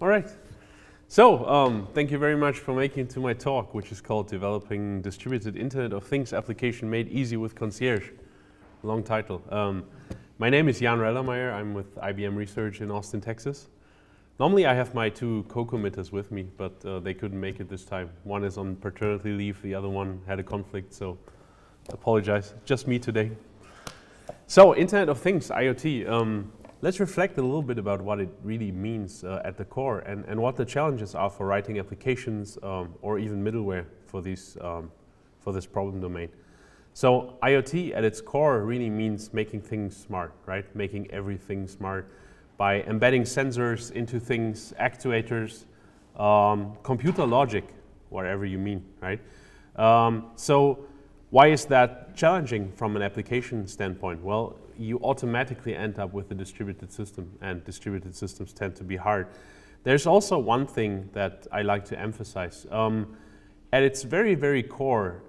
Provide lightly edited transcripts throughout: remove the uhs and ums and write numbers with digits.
All right. So thank you very much for making it to my talk, which is called Developing Distributed Internet of Things Application Made Easy with Concierge. Long title. My name is Jan Rellermeyer. I'm with IBM Research in Austin, Texas. Normally I have my two co-committers with me, but they couldn't make it this time. One is on paternity leave, the other one had a conflict, so apologize. Just me today. So Internet of Things, IoT. Let's reflect a little bit about what it really means at the core and what the challenges are for writing applications or even middleware for, this problem domain. So IoT at its core really means making things smart, right? Making everything smart by embedding sensors into things, actuators, computer logic, whatever you mean, right? So why is that challenging from an application standpoint? Well, you automatically end up with a distributed system, and distributed systems tend to be hard. There's also one thing that I like to emphasize. At its very, very core,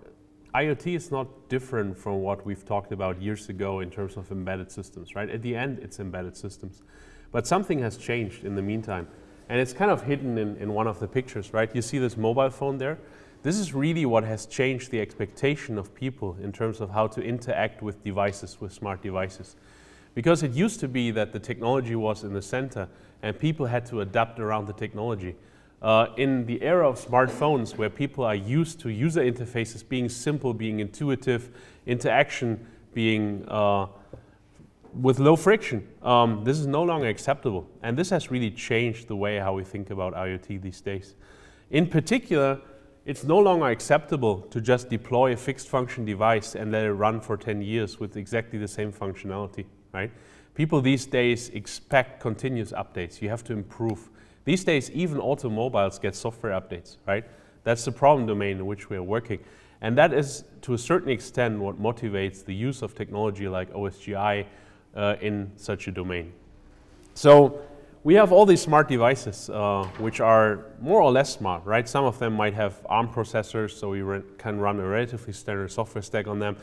IoT is not different from what we've talked about years ago in terms of embedded systems, right? At the end, it's embedded systems. But something has changed in the meantime, and it's kind of hidden in one of the pictures, right? You see this mobile phone there? This is really what has changed the expectation of people in terms of how to interact with devices, with smart devices. Because it used to be that the technology was in the center and people had to adapt around the technology. In the era of smartphones, where people are used to user interfaces being simple, being intuitive, interaction being with low friction, this is no longer acceptable. And this has really changed the way how we think about IoT these days. In particular, it's no longer acceptable to just deploy a fixed function device and let it run for 10 years with exactly the same functionality, right? People these days expect continuous updates. You have to improve. These days, even automobiles get software updates, right? That's the problem domain in which we are working. And that is, to a certain extent, what motivates the use of technology like OSGi in such a domain. So we have all these smart devices, which are more or less smart, right? Some of them might have ARM processors, so we can run a relatively standard software stack on them.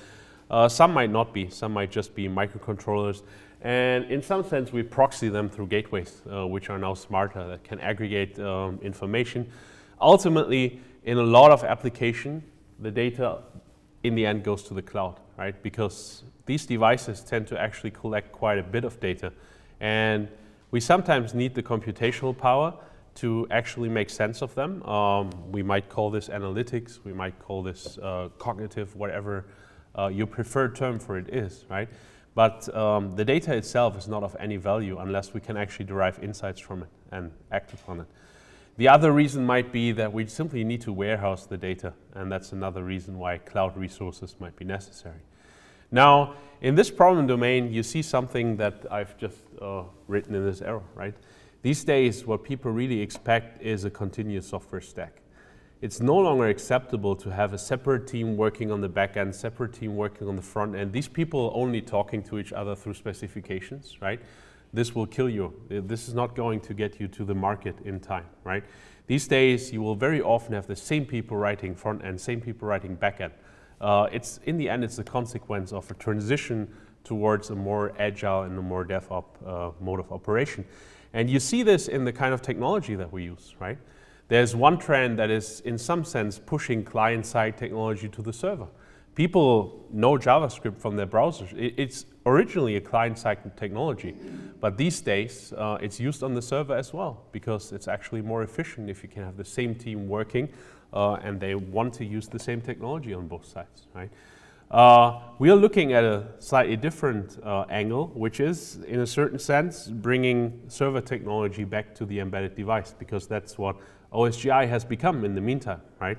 Some might not be. Some might just be microcontrollers. And in some sense, we proxy them through gateways, which are now smarter, that can aggregate information. Ultimately, in a lot of applications, the data in the end goes to the cloud, right? Because these devices tend to actually collect quite a bit of data. And we sometimes need the computational power to actually make sense of them. We might call this analytics, we might call this cognitive, whatever your preferred term for it is, right? But the data itself is not of any value unless we can actually derive insights from it and act upon it. The other reason might be that we simply need to warehouse the data, and that's another reason why cloud resources might be necessary. Now, in this problem domain, you see something that I've just written in this arrow, right? These days, what people really expect is a continuous software stack. It's no longer acceptable to have a separate team working on the back end, separate team working on the front end. These people are only talking to each other through specifications, right? This will kill you. This is not going to get you to the market in time, right? These days, you will very often have the same people writing front end, same people writing back end. It's in the end, it's the consequence of a transition towards a more agile and a more DevOps mode of operation. And you see this in the kind of technology that we use, right? There's one trend that is, in some sense, pushing client-side technology to the server. People know JavaScript from their browsers. It's originally a client-side technology, but these days, it's used on the server as well, because it's actually more efficient if you can have the same team working and they want to use the same technology on both sides, right? We are looking at a slightly different angle, which is, in a certain sense, bringing server technology back to the embedded device, because that's what OSGi has become in the meantime, right?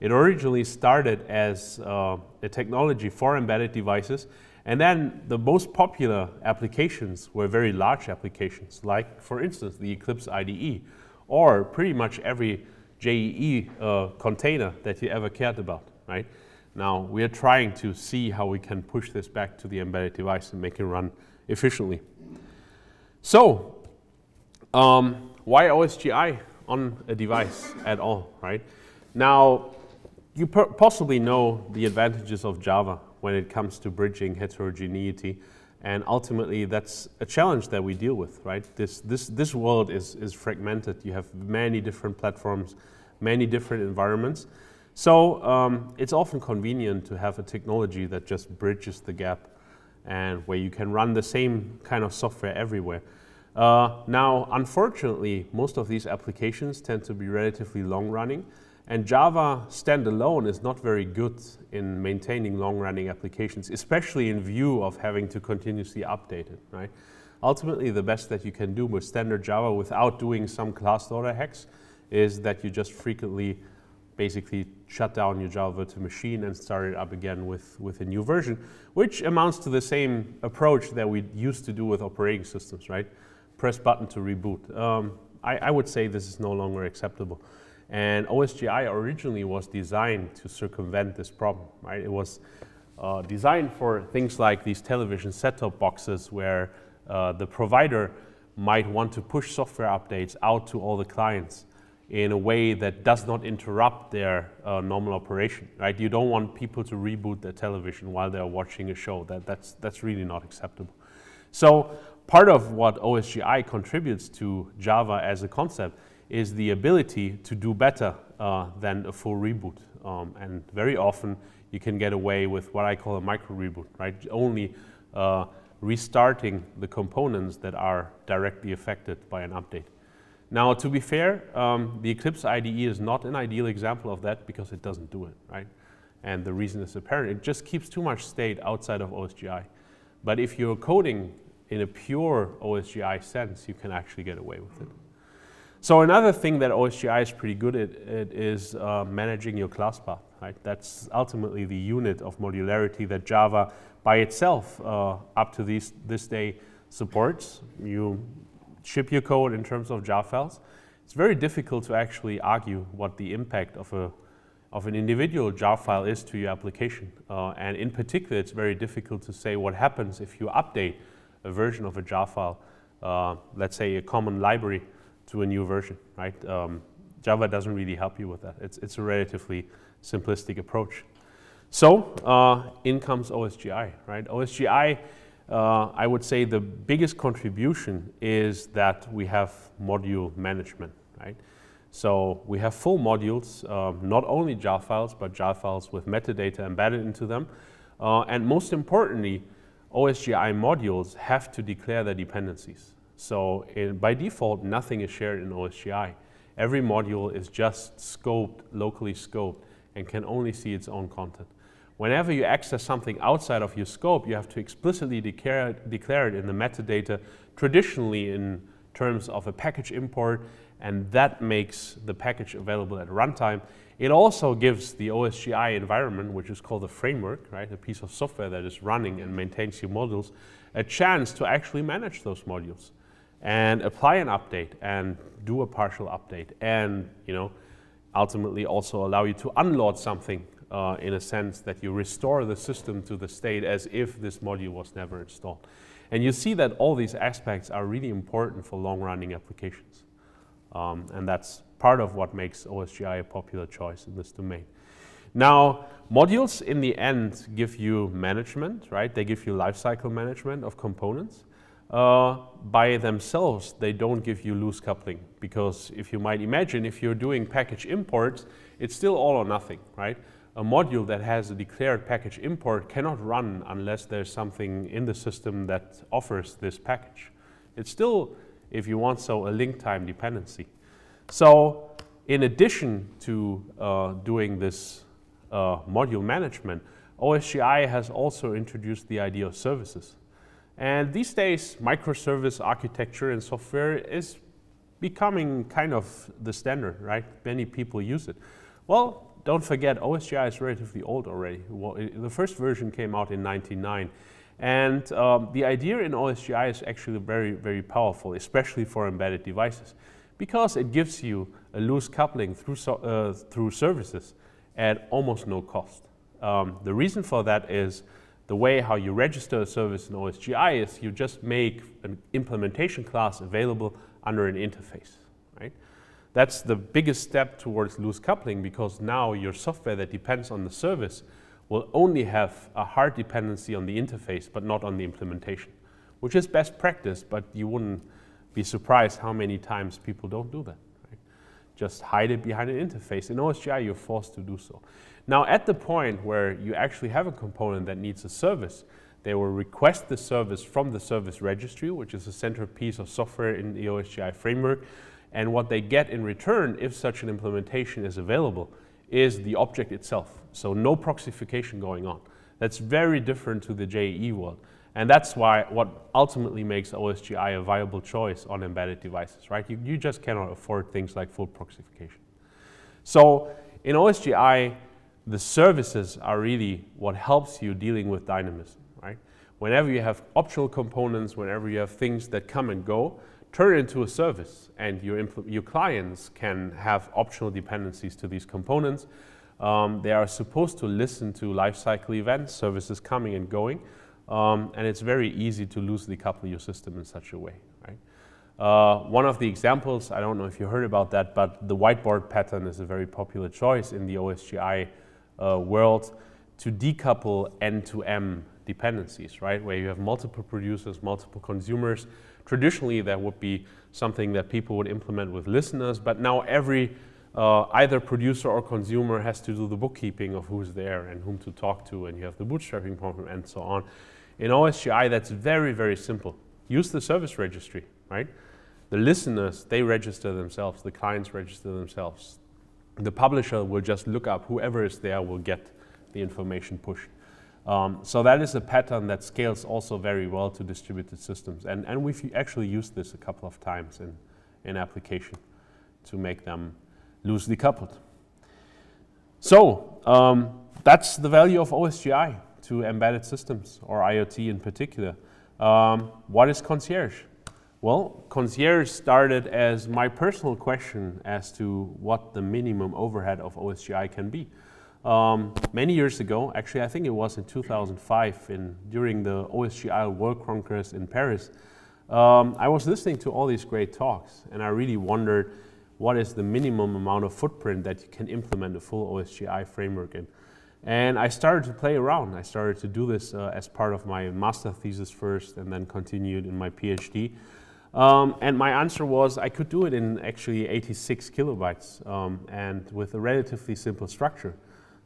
It originally started as a technology for embedded devices, and then the most popular applications were very large applications, like, for instance, the Eclipse IDE, or pretty much every JEE container that you ever cared about, right? Now, we are trying to see how we can push this back to the embedded device and make it run efficiently. So, why OSGi on a device at all, right? Now, you possibly know the advantages of Java when it comes to bridging heterogeneity And ultimately, that's a challenge that we deal with, right? This world is fragmented. You have many different platforms, many different environments. So it's often convenient to have a technology that just bridges the gap and where you can run the same kind of software everywhere. Now, unfortunately, most of these applications tend to be relatively long-running, and Java standalone is not very good in maintaining long-running applications, especially in view of having to continuously update it, right? Ultimately, the best that you can do with standard Java without doing some class daughter hacks is that you just frequently basically shut down your Java virtual machine and start it up again with a new version, which amounts to the same approach that we used to do with operating systems, right? Press button to reboot. I would say this is no longer acceptable. And OSGi originally was designed to circumvent this problem, right? It was designed for things like these television set-top boxes where the provider might want to push software updates out to all the clients in a way that does not interrupt their normal operation, right? You don't want people to reboot their television while they're watching a show. That's really not acceptable. So part of what OSGi contributes to Java as a concept is the ability to do better than a full reboot. And very often you can get away with what I call a micro reboot, right? Only restarting the components that are directly affected by an update. Now, to be fair, the Eclipse IDE is not an ideal example of that because it doesn't do it, right? And the reason is apparent. It just keeps too much state outside of OSGi. But if you're coding in a pure OSGi sense, you can actually get away with it. So another thing that OSGi is pretty good at is managing your class path, right? That's ultimately the unit of modularity that Java by itself up to this day supports. You ship your code in terms of jar files. It's very difficult to actually argue what the impact of an individual jar file is to your application. And in particular, it's very difficult to say what happens if you update a version of a jar file, let's say a common library to a new version, right? Java doesn't really help you with that. It's a relatively simplistic approach. So in comes OSGi, right? OSGi, I would say the biggest contribution is that we have module management, right? So we have full modules, not only jar files, but jar files with metadata embedded into them. And most importantly, OSGi modules have to declare their dependencies. So by default, nothing is shared in OSGi. Every module is just scoped, locally scoped, and can only see its own content. Whenever you access something outside of your scope, you have to explicitly declare it in the metadata, traditionally in terms of a package import, and that makes the package available at runtime. It also gives the OSGi environment, which is called a framework, right, a piece of software that is running and maintains your modules, a chance to actually manage those modules and apply an update and do a partial update and, you know, ultimately also allow you to unload something in a sense that you restore the system to the state as if this module was never installed. And you see that all these aspects are really important for long-running applications. And that's part of what makes OSGi a popular choice in this domain. Now, modules in the end give you management, right? They give you lifecycle management of components. By themselves, they don't give you loose coupling because if you might imagine, if you're doing package imports, it's still all or nothing, right? A module that has a declared package import cannot run unless there's something in the system that offers this package. It's still, if you want so, a link time dependency. So in addition to doing this module management, OSGi has also introduced the idea of services. And these days, microservice architecture in software is becoming kind of the standard, right? Many people use it. Well, don't forget, OSGi is relatively old already. Well, the first version came out in 1999. And the idea in OSGi is actually very, very powerful, especially for embedded devices, because it gives you a loose coupling through services at almost no cost. The reason for that is the way how you register a service in OSGi is you just make an implementation class available under an interface, right? That's the biggest step towards loose coupling because now your software that depends on the service will only have a hard dependency on the interface but not on the implementation. which is best practice, but you wouldn't be surprised how many times people don't do that. Right? Just hide it behind an interface. In OSGi, you're forced to do so. Now, at the point where you actually have a component that needs a service, they will request the service from the service registry, which is a centerpiece of software in the OSGi framework. And what they get in return, if such an implementation is available, is the object itself. So no proxification going on. That's very different to the JEE world. And that's why what ultimately makes OSGi a viable choice on embedded devices, right? You just cannot afford things like full proxification. So in OSGi, the services are really what helps you dealing with dynamism. Right? Whenever you have optional components, whenever you have things that come and go, turn it into a service, and your clients can have optional dependencies to these components. They are supposed to listen to lifecycle events, services coming and going, and it's very easy to loosely couple your system in such a way. Right? One of the examples, I don't know if you heard about that, but the whiteboard pattern is a very popular choice in the OSGi world to decouple N to M dependencies, right? Where you have multiple producers, multiple consumers. Traditionally, that would be something that people would implement with listeners, but now every either producer or consumer has to do the bookkeeping of who's there and whom to talk to, and you have the bootstrapping problem and so on. In OSGi, that's very, very simple. Use the service registry, right? The listeners, they register themselves. The clients register themselves. The publisher will just look up. Whoever is there will get the information pushed. So that is a pattern that scales also very well to distributed systems. And we've actually used this a couple of times in application to make them loosely coupled. So that's the value of OSGi to embedded systems, or IoT in particular. What is Concierge? Well, Concierge started as my personal question as to what the minimum overhead of OSGi can be. Many years ago, actually I think it was in 2005 during the OSGi World Congress in Paris, I was listening to all these great talks and I really wondered what is the minimum amount of footprint that you can implement a full OSGi framework in. And I started to play around. I started to do this as part of my master thesis first and then continued in my PhD. And my answer was I could do it in actually 86 kilobytes and with a relatively simple structure.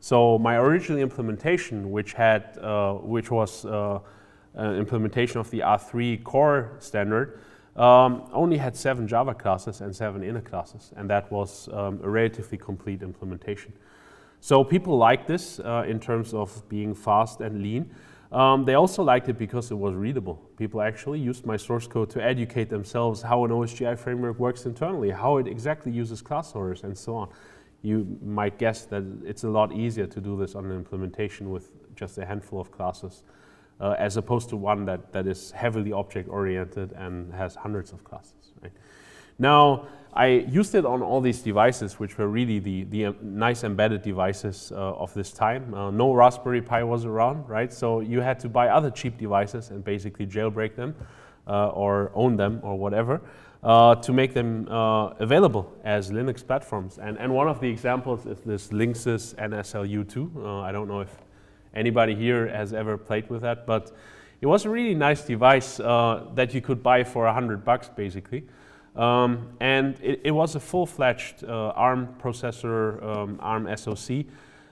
So my original implementation, which was an implementation of the R3 core standard, only had 7 Java classes and 7 inner classes, and that was a relatively complete implementation. So people liked this in terms of being fast and lean. They also liked it because it was readable. People actually used my source code to educate themselves how an OSGi framework works internally, how it exactly uses class orders, and so on. You might guess that it's a lot easier to do this on an implementation with just a handful of classes as opposed to one that is heavily object-oriented and has hundreds of classes. Right? Now, I used it on all these devices, which were really the nice embedded devices of this time. No Raspberry Pi was around, right? So you had to buy other cheap devices and basically jailbreak them or own them or whatever. To make them available as Linux platforms. And one of the examples is this Linksys NSLU2. I don't know if anybody here has ever played with that, but it was a really nice device that you could buy for $100 basically. And it was a full-fledged ARM processor, ARM SoC,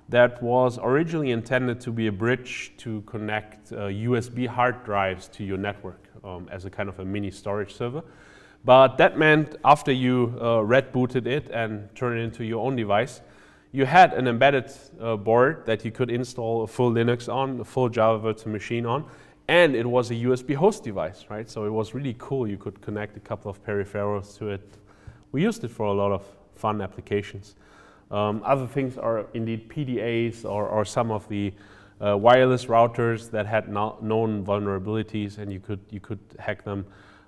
that was originally intended to be a bridge to connect USB hard drives to your network as a kind of a mini storage server. But that meant after you red booted it and turned it into your own device, you had an embedded board that you could install a full Linux on, a full Java virtual machine on, and it was a USB host device, right? So it was really cool. You could connect a couple of peripherals to it. We used it for a lot of fun applications. Other things are indeed PDAs or some of the wireless routers that had known vulnerabilities, and you could hack them.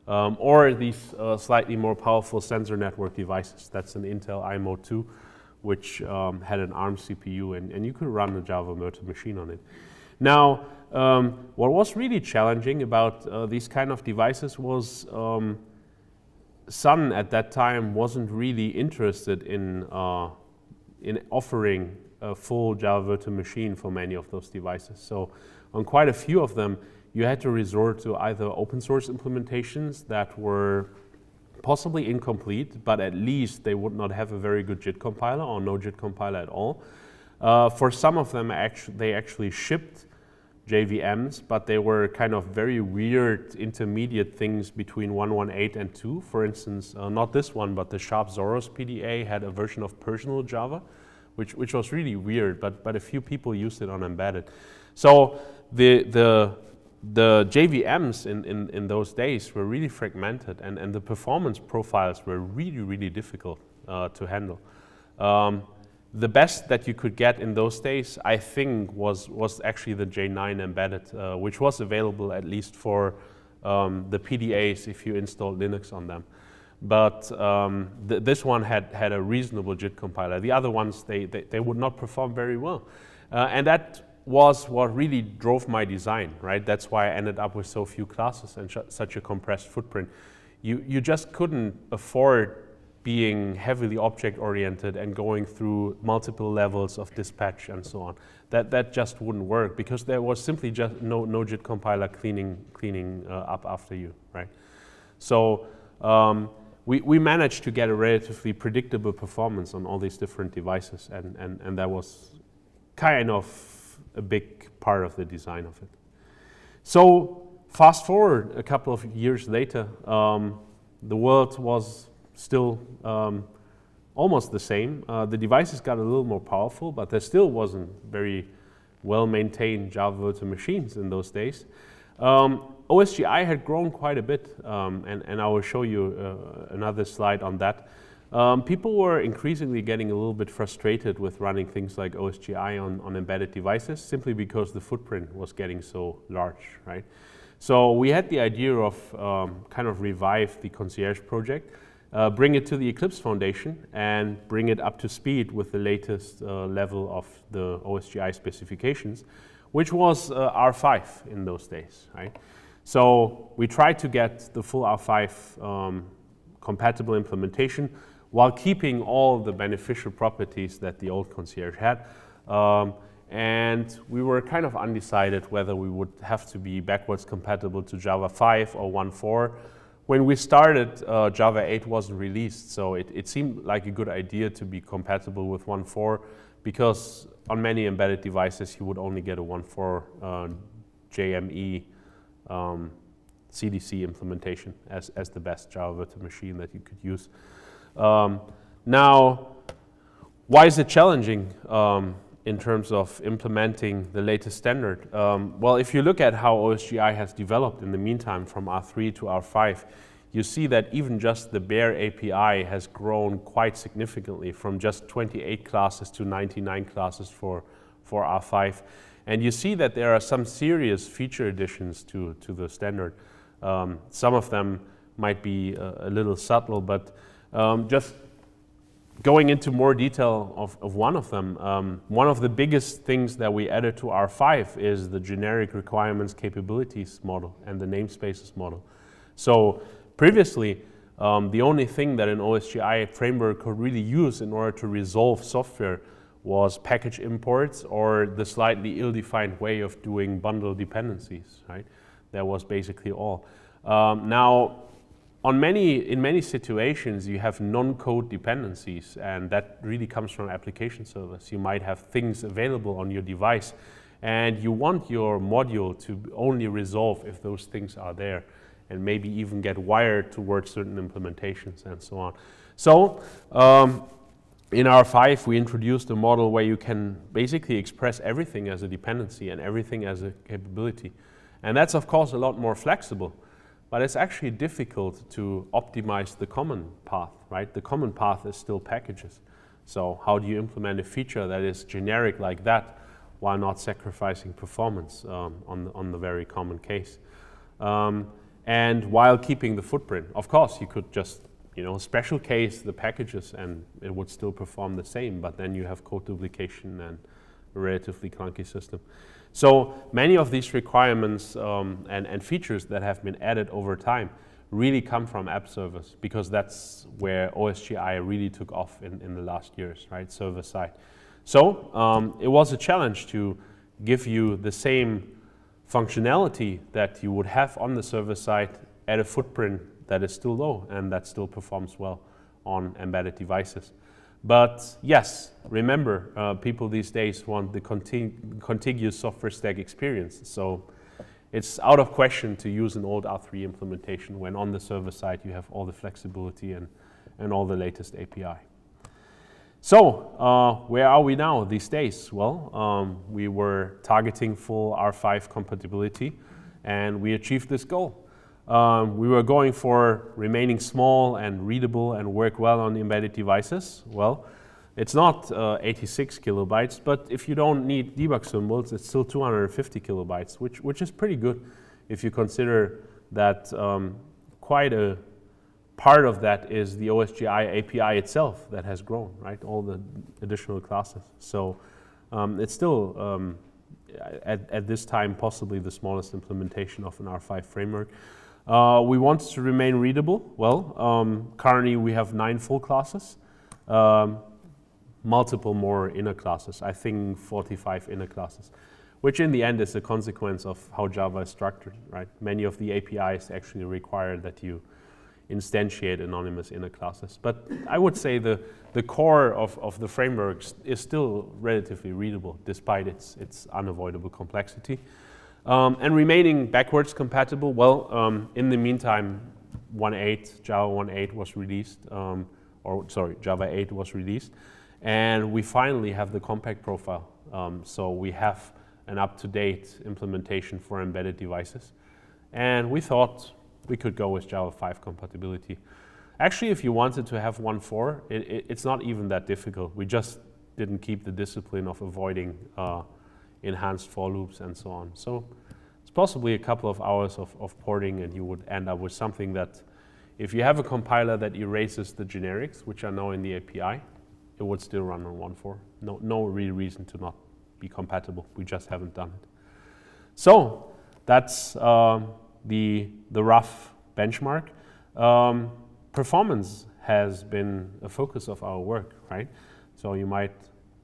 Or these slightly more powerful sensor network devices. That's an Intel iMo2, which had an ARM CPU, and you could run a Java virtual machine on it. Now, what was really challenging about these kind of devices was Sun at that time wasn't really interested in offering a full Java virtual machine for many of those devices. So on quite a few of them, you had to resort to either open source implementations that were possibly incomplete, but at least they would not have a very good JIT compiler or no JIT compiler at all. For some of them, they actually shipped JVMs, but they were kind of very weird intermediate things between 1.1.8 and 2. For instance, not this one, but the Sharp Zoros PDA had a version of personal Java, which was really weird, but a few people used it on embedded. So the JVMs in those days were really fragmented, and the performance profiles were really, really difficult to handle. The best that you could get in those days, I think, was actually the J9 embedded, which was available at least for the PDAs if you installed Linux on them. But this one had a reasonable JIT compiler. The other ones, they would not perform very well. And that was what really drove my design, right? That's why I ended up with so few classes and such a compressed footprint. You just couldn't afford being heavily object-oriented and going through multiple levels of dispatch and so on. That just wouldn't work because there was simply just no JIT compiler cleaning up after you, right? So we managed to get a relatively predictable performance on all these different devices, and that was kind of a big part of the design of it. So fast forward a couple of years later, the world was still almost the same. The devices got a little more powerful, but there still wasn't very well-maintained Java virtual machines in those days. OSGi had grown quite a bit, and I will show you another slide on that. People were increasingly getting a little bit frustrated with running things like OSGi on embedded devices, simply because the footprint was getting so large, right? So we had the idea of kind of revive the Concierge project, bring it to the Eclipse Foundation and bring it up to speed with the latest level of the OSGi specifications, which was R5 in those days, right? So we tried to get the full R5 compatible implementation while keeping all the beneficial properties that the old Concierge had. And we were kind of undecided whether we would have to be backwards compatible to Java 5 or 1.4. When we started, Java 8 wasn't released, so it seemed like a good idea to be compatible with 1.4 because on many embedded devices you would only get a 1.4 JME CDC implementation as the best Java virtual machine that you could use. Now, why is it challenging in terms of implementing the latest standard? Well, if you look at how OSGi has developed in the meantime from R3 to R5, you see that even just the bare API has grown quite significantly from just 28 classes to 99 classes for R5. And you see that there are some serious feature additions to the standard. Some of them might be a little subtle, but just going into more detail of one of them, one of the biggest things that we added to R5 is the generic requirements capabilities model and the namespaces model. So previously, the only thing that an OSGi framework could really use in order to resolve software was package imports or the slightly ill-defined way of doing bundle dependencies, right? That was basically all. Now, in many situations, you have non-code dependencies, and that really comes from application service. You might have things available on your device, and you want your module to only resolve if those things are there, and maybe even get wired towards certain implementations and so on. So in R5, we introduced a model where you can basically express everything as a dependency and everything as a capability. And that's, of course, a lot more flexible. But it's actually difficult to optimize the common path, right? The common path is still packages. So how do you implement a feature that is generic like that while not sacrificing performance on the very common case? And while keeping the footprint, of course, you could just, you know, special case the packages and it would still perform the same, but then you have code duplication and a relatively clunky system. So many of these requirements and features that have been added over time really come from app servers because that's where OSGi really took off in the last years, right? Server side. So it was a challenge to give you the same functionality that you would have on the server side at a footprint that is still low and that still performs well on embedded devices. But yes, remember, people these days want the contiguous software stack experience. So it's out of question to use an old R3 implementation when on the server side you have all the flexibility and all the latest API. So where are we now these days? Well, we were targeting full R5 compatibility and we achieved this goal. We were going for remaining small and readable and work well on embedded devices. Well, it's not 86 kilobytes, but if you don't need debug symbols, it's still 250 kilobytes, which is pretty good if you consider that quite a part of that is the OSGi API itself that has grown, right? All the additional classes. So it's still, at this time, possibly the smallest implementation of an R5 framework. We want to remain readable. Well, currently we have 9 full classes, multiple more inner classes, I think 45 inner classes, which in the end is a consequence of how Java is structured, right? Many of the APIs actually require that you instantiate anonymous inner classes. But I would say the core of the frameworks is still relatively readable despite its unavoidable complexity. And remaining backwards compatible, well, in the meantime, Java 1.8 was released, Java 8 was released, and we finally have the compact profile. So we have an up-to-date implementation for embedded devices. And we thought we could go with Java 5 compatibility. Actually, if you wanted to have 1.4, it's not even that difficult. We just didn't keep the discipline of avoiding enhanced for loops and so on. So it's possibly a couple of hours of porting and you would end up with something that, if you have a compiler that erases the generics, which are now in the API, it would still run on 1.4. No real reason to not be compatible. We just haven't done it. So that's the rough benchmark. Performance has been a focus of our work, right? So you might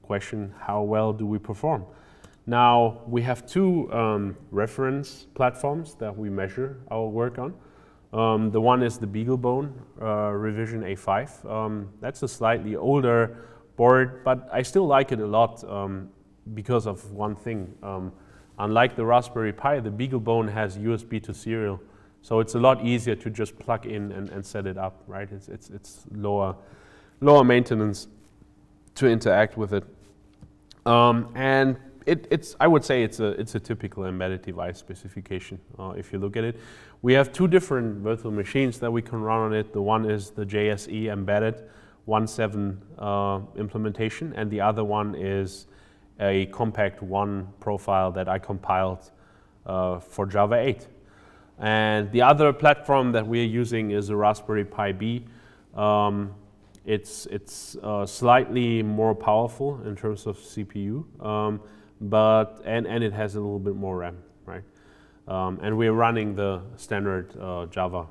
question, how well do we perform? Now, we have 2 reference platforms that we measure our work on. The one is the BeagleBone revision A5. That's a slightly older board, but I still like it a lot because of one thing. Unlike the Raspberry Pi, the BeagleBone has USB to serial, so it's a lot easier to just plug in and set it up, right? It's lower maintenance to interact with it. And I would say it's a typical embedded device specification if you look at it. We have 2 different virtual machines that we can run on it. The one is the JSE embedded 1.7 implementation, and the other one is a compact 1 profile that I compiled for Java 8. And the other platform that we are using is a Raspberry Pi B. It's slightly more powerful in terms of CPU. But it has a little bit more RAM, right? And we're running the standard Java.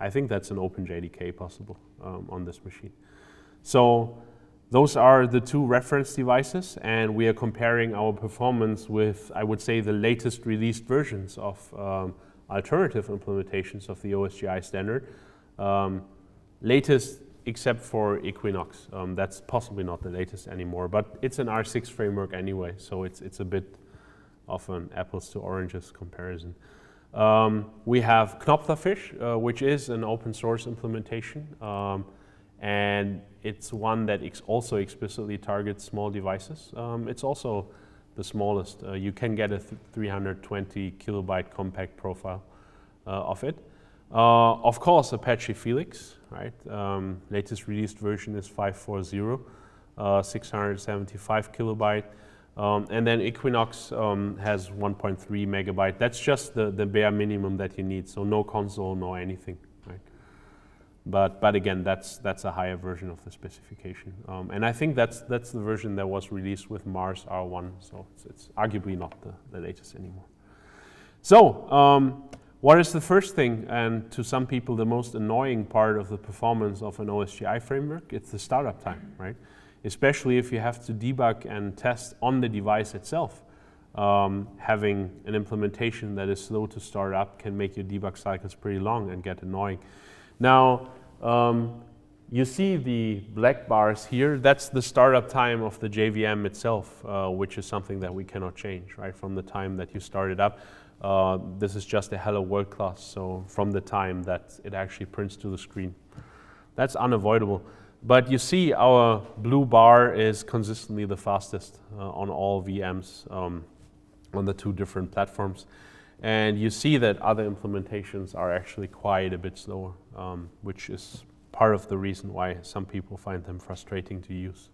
I think that's an OpenJDK possible on this machine. So those are the 2 reference devices, and we are comparing our performance with, I would say, the latest released versions of alternative implementations of the OSGi standard. Latest except for Equinox. That's possibly not the latest anymore, but it's an R6 framework anyway, so it's a bit of an apples to oranges comparison. We have Knopflerfish, which is an open source implementation, and it's one that also explicitly targets small devices. It's also the smallest. You can get a 320 kilobyte compact profile of it. Of course, Apache Felix, right? Latest released version is 5.4.0, 675 kilobyte. And then Equinox has 1.3 megabyte. That's just the bare minimum that you need, so no console, no anything, right? But again, that's a higher version of the specification. And I think that's the version that was released with Mars R1, so it's arguably not the latest anymore. So, what is the first thing, and to some people the most annoying part of the performance of an OSGi framework? It's the startup time, right? Especially if you have to debug and test on the device itself. having an implementation that is slow to start up can make your debug cycles pretty long and get annoying. Now, you see the black bars here. That's the startup time of the JVM itself, which is something that we cannot change, right? From the time that you start it up, this is just a hello world class. So from the time that it actually prints to the screen, that's unavoidable. But you see our blue bar is consistently the fastest on all VMs on the two different platforms. And you see that other implementations are actually quite a bit slower, which is part of the reason why some people find them frustrating to use.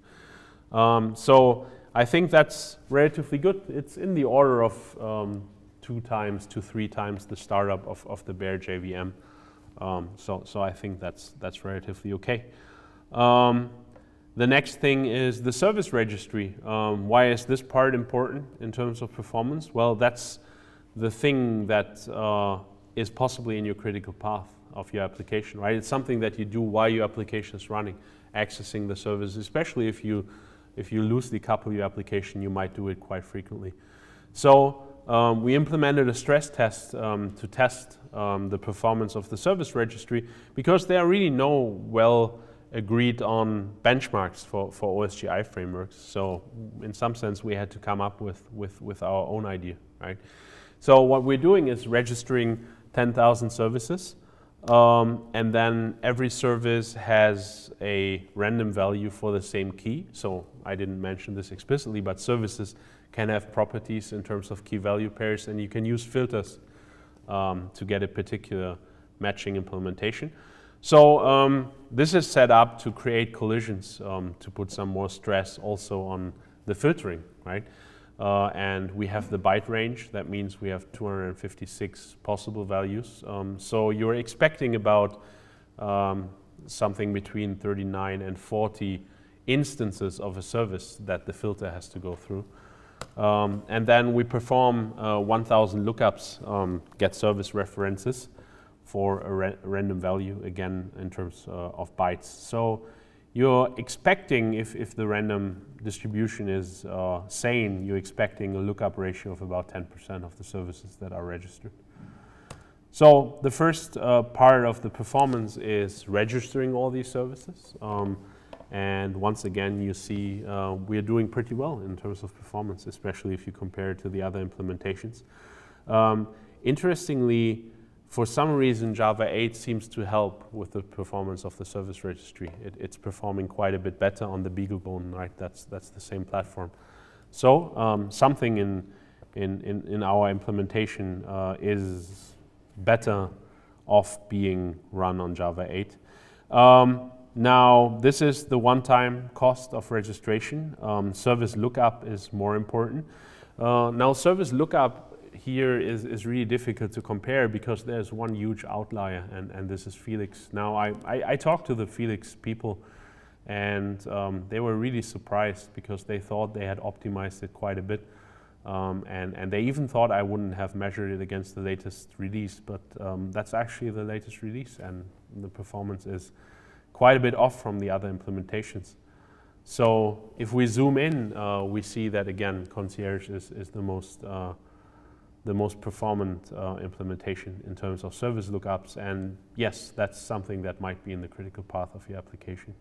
So I think that's relatively good. It's in the order of 2 times to 3 times the startup of the bare JVM. So I think that's relatively okay. The next thing is the service registry. Why is this part important in terms of performance? Well, that's the thing that is possibly in your critical path of your application, right? It's something that you do while your application is running, accessing the service, especially if you loosely couple your application, you might do it quite frequently. So we implemented a stress test to test the performance of the service registry, because there are really no well agreed on benchmarks for OSGi frameworks. So in some sense, we had to come up with our own idea, right? So what we're doing is registering 10,000 services. And then every service has a random value for the same key. So I didn't mention this explicitly, but services can have properties in terms of key value pairs, and you can use filters to get a particular matching implementation. So this is set up to create collisions, to put some more stress also on the filtering, right? And we have the byte range. That means we have 256 possible values. So you're expecting about something between 39 and 40 instances of a service that the filter has to go through. And then we perform 1,000 lookups, get service references for a random value, again, in terms of bytes. So you're expecting, if the random distribution is sane, you're expecting a lookup ratio of about 10% of the services that are registered. So the first part of the performance is registering all these services. And once again, you see we're doing pretty well in terms of performance, especially if you compare it to the other implementations. Interestingly, for some reason, Java 8 seems to help with the performance of the service registry. It's performing quite a bit better on the BeagleBone, right? That's the same platform. So something in our implementation is better off being run on Java 8. Now, this is the one-time cost of registration. Service lookup is more important. Now, service lookup here is really difficult to compare, because there's one huge outlier, and this is Felix. Now, I talked to the Felix people, and they were really surprised, because they thought they had optimized it quite a bit. And they even thought I wouldn't have measured it against the latest release, but that's actually the latest release, and the performance is quite a bit off from the other implementations. So if we zoom in, we see that, again, Concierge is the most performant implementation in terms of service lookups. And yes, that's something that might be in the critical path of your application.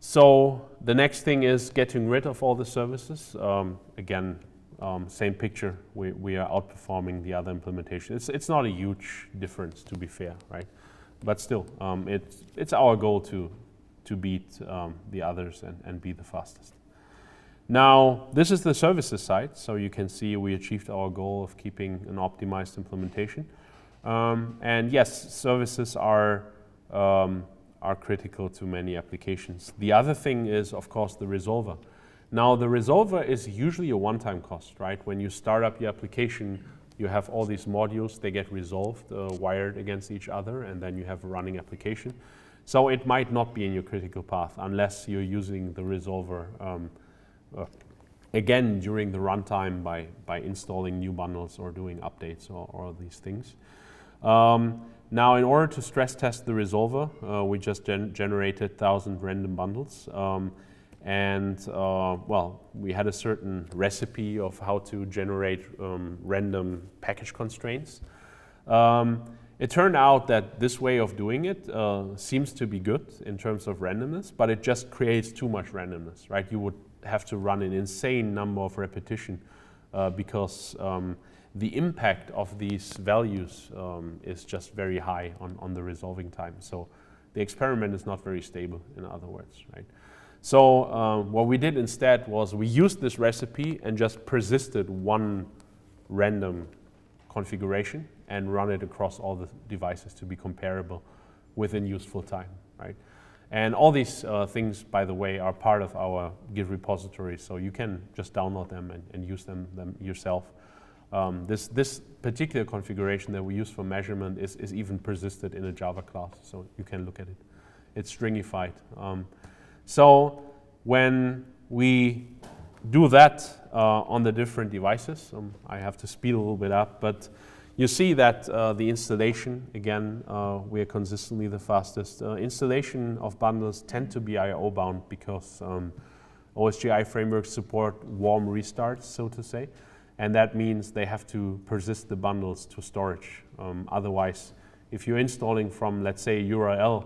So the next thing is getting rid of all the services. Again, same picture. We are outperforming the other implementation. It's not a huge difference, to be fair, right? But still, it's our goal to beat the others and be the fastest. Now, this is the services side, so you can see we achieved our goal of keeping an optimized implementation. And yes, services are critical to many applications. The other thing is, of course, the resolver. Now, the resolver is usually a one-time cost, right? When you start up your application, you have all these modules. They get resolved, wired against each other, and then you have a running application. So it might not be in your critical path unless you're using the resolver again during the runtime by installing new bundles or doing updates or these things. Now, in order to stress test the resolver, we just generated 1,000 random bundles. And well, we had a certain recipe of how to generate random package constraints. It turned out that this way of doing it seems to be good in terms of randomness, but it just creates too much randomness, right? You would have to run an insane number of repetition because the impact of these values is just very high on the resolving time. So the experiment is not very stable, in other words, right? So what we did instead was we used this recipe and just persisted one random configuration and run it across all the devices to be comparable within useful time, right? And all these things, by the way, are part of our Git repository, so you can just download them and use them yourself. This particular configuration that we use for measurement is even persisted in a Java class, so you can look at it. It's stringified. So when we do that on the different devices, I have to speed a little bit up, but you see that the installation, again, we are consistently the fastest. Installation of bundles tend to be I/O bound because OSGi frameworks support warm restarts, so to say, and that means they have to persist the bundles to storage. Otherwise, if you're installing from, let's say, URL,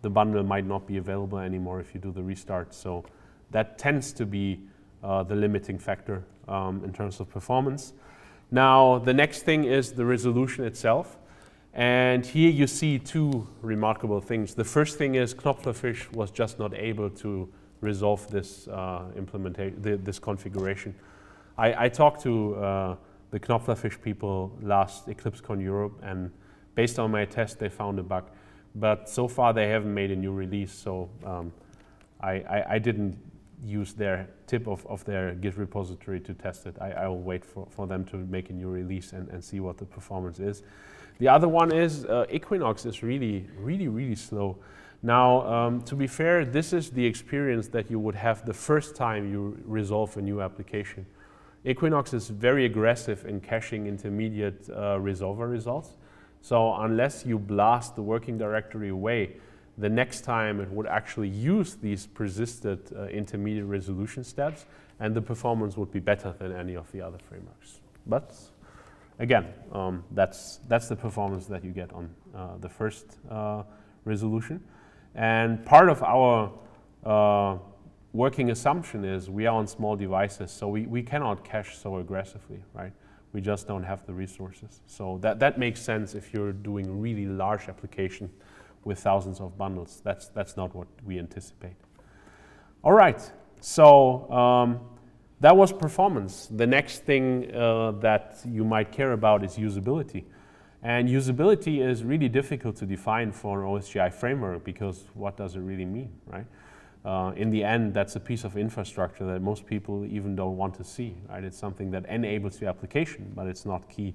the bundle might not be available anymore if you do the restart. So that tends to be the limiting factor in terms of performance. Now, the next thing is the resolution itself. And here you see two remarkable things. The first thing is Knopflerfish was just not able to resolve this this configuration. I talked to the Knopflerfish people last EclipseCon Europe, and based on my test, they found a bug. But so far they haven't made a new release, so I didn't use their tip of their Git repository to test it. I will wait for them to make a new release and see what the performance is. The other one is Equinox is really slow. Now, to be fair, this is the experience that you would have the first time you resolve a new application. Equinox is very aggressive in caching intermediate resolver results. So unless you blast the working directory away, the next time it would actually use these persisted intermediate resolution steps, and the performance would be better than any of the other frameworks. But again, that's the performance that you get on the first resolution. And part of our working assumption is we are on small devices, so we cannot cache so aggressively, right? We just don't have the resources. So that makes sense if you're doing really large application with thousands of bundles. That's not what we anticipate. All right, so that was performance. The next thing that you might care about is usability. And usability is really difficult to define for an OSGi framework because what does it really mean, right? In the end, that's a piece of infrastructure that most people even don't want to see, right? It's something that enables the application, but it's not key.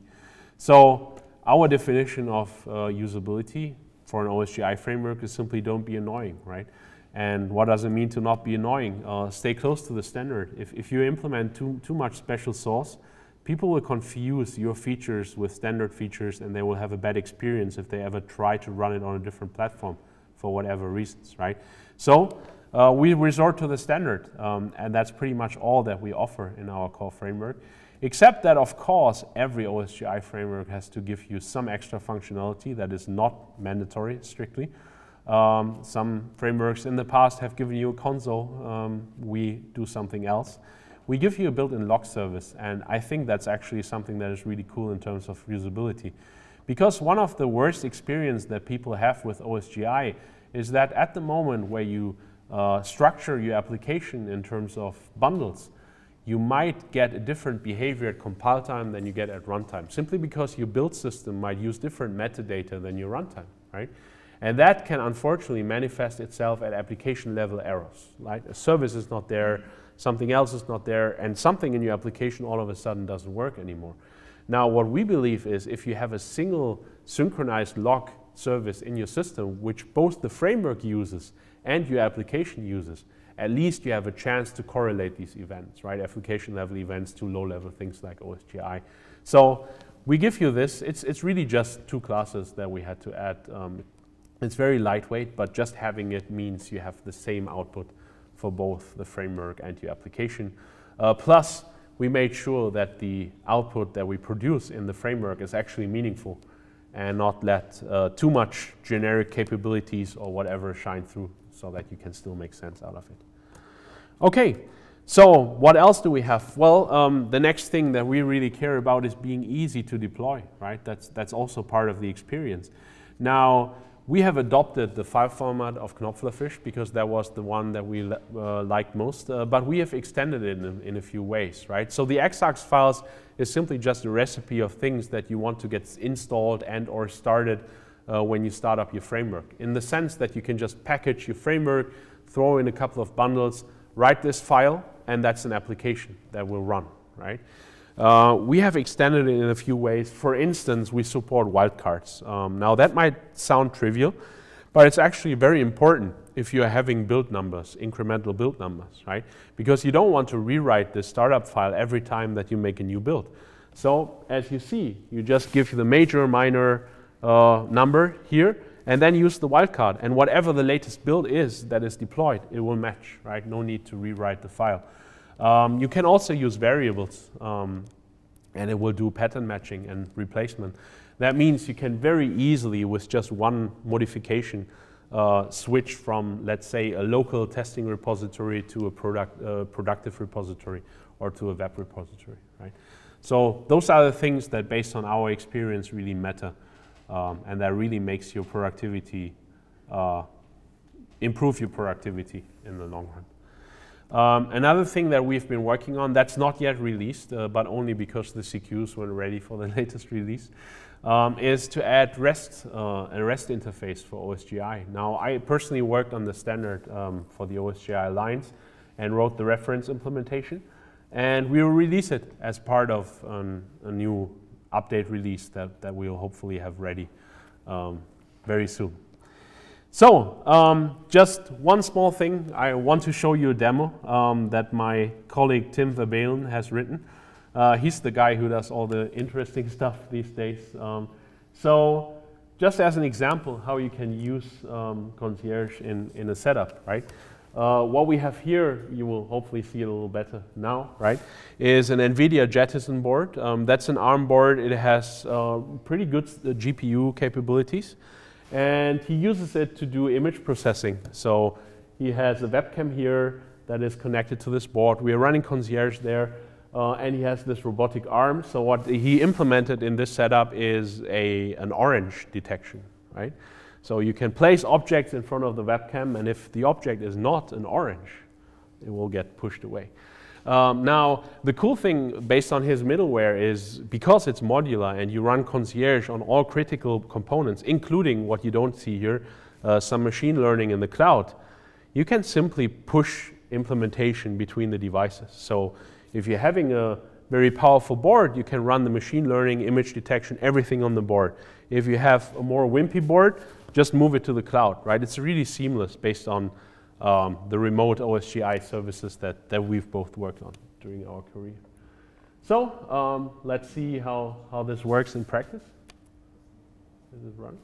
So our definition of usability for an OSGi framework is simply don't be annoying, right? And what does it mean to not be annoying? Stay close to the standard. If you implement too much special sauce, people will confuse your features with standard features, and they will have a bad experience if they ever try to run it on a different platform for whatever reasons, right? So we resort to the standard, and that's pretty much all that we offer in our core framework, except that, of course, every OSGi framework has to give you some extra functionality that is not mandatory strictly. Some frameworks in the past have given you a console. We do something else. We give you a built-in log service, and I think that's actually something that is really cool in terms of usability, because one of the worst experiences that people have with OSGi is that at the moment where you structure your application in terms of bundles, you might get a different behavior at compile time than you get at runtime, simply because your build system might use different metadata than your runtime, right? And that can unfortunately manifest itself at application level errors, right? A service is not there, something else is not there, and something in your application all of a sudden doesn't work anymore. Now, what we believe is if you have a single synchronized log service in your system, which both the framework uses and your application uses, at least you have a chance to correlate these events, right? Application level events to low level things like OSGi. So we give you this. It's really just two classes that we had to add. It's very lightweight, but just having it means you have the same output for both the framework and your application. Plus, we made sure that the output that we produce in the framework is actually meaningful and not let too much generic capabilities or whatever shine through, so that you can still make sense out of it. Okay, so what else do we have? Well, the next thing that we really care about is being easy to deploy, right? That's also part of the experience. Now, we have adopted the file format of Knopflerfish because that was the one that we liked most, but we have extended it in a few ways, right? So the .xargs files is simply just a recipe of things that you want to get installed and or started when you start up your framework, in the sense that you can just package your framework, throw in a couple of bundles, write this file, and that's an application that will run, right? We have extended it in a few ways. For instance, we support wildcards. Now, that might sound trivial, but it's actually very important if you're having build numbers, incremental build numbers, right? Because you don't want to rewrite the startup file every time that you make a new build. So, as you see, you just give the major, minor number here, and then use the wildcard. And whatever the latest build is that is deployed, it will match, right? No need to rewrite the file. You can also use variables, and it will do pattern matching and replacement. That means you can very easily, with just one modification, switch from, let's say, a local testing repository to a productive repository or to a web repository, right? So those are the things that, based on our experience, really matter, and that really makes your productivity, improve your productivity in the long run. Another thing that we've been working on that's not yet released, but only because the CQs were ready for the latest release, is to add REST, a REST interface for OSGi. Now, I personally worked on the standard for the OSGi lines and wrote the reference implementation, and we will release it as part of a new update release that we will hopefully have ready very soon. So, just one small thing. I want to show you a demo that my colleague Tim Verbeelen has written. He's the guy who does all the interesting stuff these days. So, just as an example, how you can use Concierge in a setup, right? What we have here, you will hopefully see it a little better now, right, is an NVIDIA Jetson board. That's an ARM board. It has pretty good GPU capabilities. And he uses it to do image processing. So he has a webcam here that is connected to this board. We are running Concierge there, and he has this robotic arm. So what he implemented in this setup is an orange detection, right? So you can place objects in front of the webcam, and if the object is not an orange, it will get pushed away. Now, the cool thing based on his middleware is, because it's modular and you run Concierge on all critical components, including what you don't see here, some machine learning in the cloud, you can simply push implementation between the devices. So if you're having a very powerful board, you can run the machine learning, image detection, everything on the board. If you have a more wimpy board, just move it to the cloud, right? It's really seamless based on the remote OSGi services that we've both worked on during our career. So let's see how this works in practice. Is it running?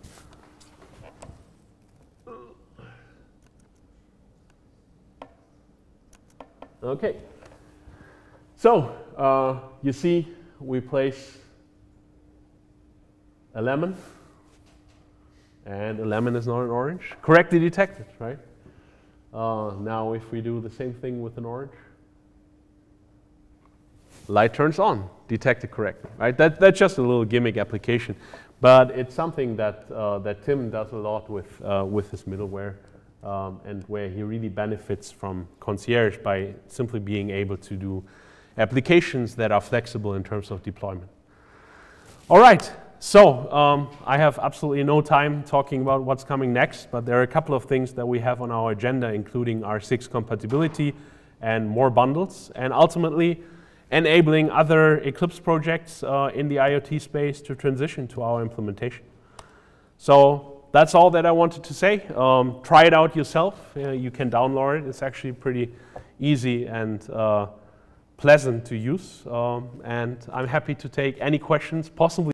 Okay. So you see, we place a lemon, and a lemon is not an orange. Correctly detected, right? Now, if we do the same thing with an orange, light turns on, detected correctly, right? That's just a little gimmick application, but it's something that Tim does a lot with his middleware, and where he really benefits from Concierge by simply being able to do applications that are flexible in terms of deployment. All right. So I have absolutely no time talking about what's coming next, but there are a couple of things that we have on our agenda, including R6 compatibility and more bundles, and ultimately enabling other Eclipse projects in the IoT space to transition to our implementation. So that's all that I wanted to say. Try it out yourself. You can download it. It's actually pretty easy and pleasant to use, and I'm happy to take any questions, possibly